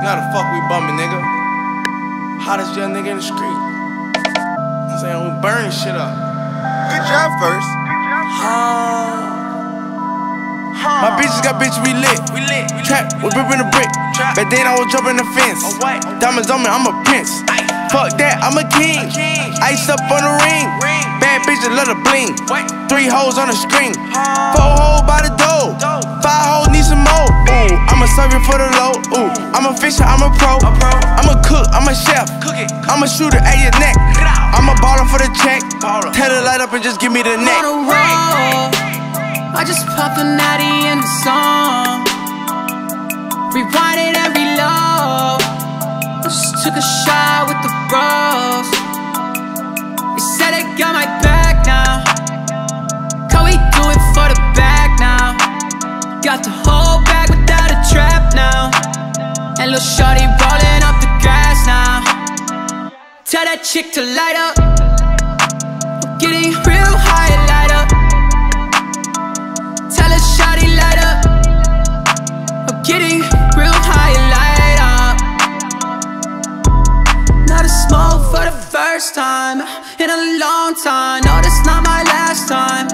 You know how the fuck we bumming, nigga. Hottest young nigga in the street. I'm saying we burning shit up. Good job first. My bitches got bitches, we lit. Trap, we ripping the brick. Back then I was jumping the fence. Diamonds on me, I'm a prince. Fuck that, I'm a king. Ice up on the ring. Bad bitches love to bling. 3 hoes on the screen. 4 hoes by the door. 5 hoes need some more. Ooh, I'm a servant for the low. Ooh, I'm a fisher, I'm a pro. I'm a cook, I'm a chef. I'm a shooter at your neck. I'm a baller for the check. Tell it light up and just give me the neck. I just pop a natty in the song. Rewinded every low. I just took a shot with the bros. They said they got my back now. Can we do it for the bag now? Got the whole bag without a trap now. And lil' shorty rolling up the grass now. Tell that chick to light up. I'm getting real high and light up. Tell her shawty light up. I'm getting real high and light up. Not a smoke for the first time in a long time. No, that's not my last time.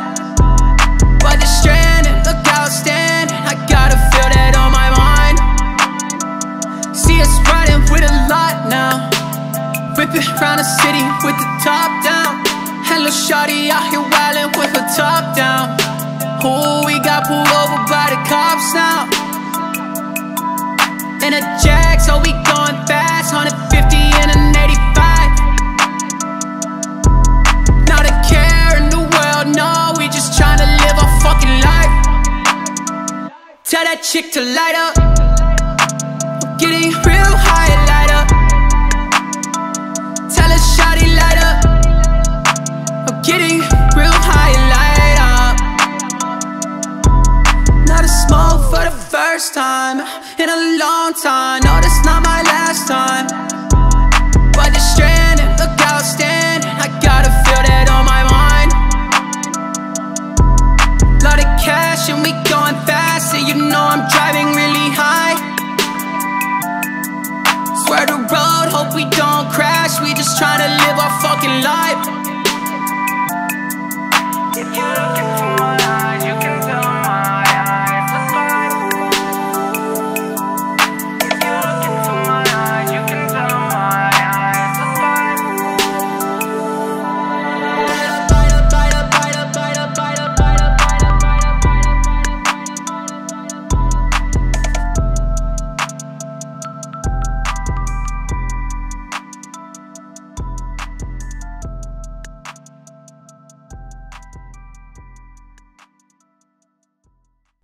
But the stranded, look outstanding. I gotta feel that on my mind. See us riding with a lot now. Whipping round the city with the top down. Hello shawty out here wildin' with her top down. Ooh, we got pulled over by the cops now. In a Jag, so we going fast. 150 and an 85. Not a care in the world, no. We just tryna live our fucking life. Tell that chick to light up. I'm getting real high and light up. Tell her shawty light up. I'm getting real high and light up. Not a smoke for the first time in a long time. No, that's not my last time. But the stranded, look outstanding. I gotta feel that on my mind. Lot of cash and we going fast. And you know I'm driving really high. Swear to road, hope we don't crash. We just tryna live our fucking life. If you look into my eyes, you can tell my eyes look fine. If you look into my eyes, you can tell my eyes look fine.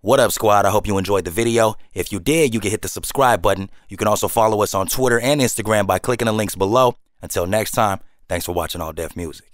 What up, squad? I hope you enjoyed the video. If you did, you can hit the subscribe button. You can also follow us on Twitter and Instagram by clicking the links below. Until next time, thanks for watching All Def Music.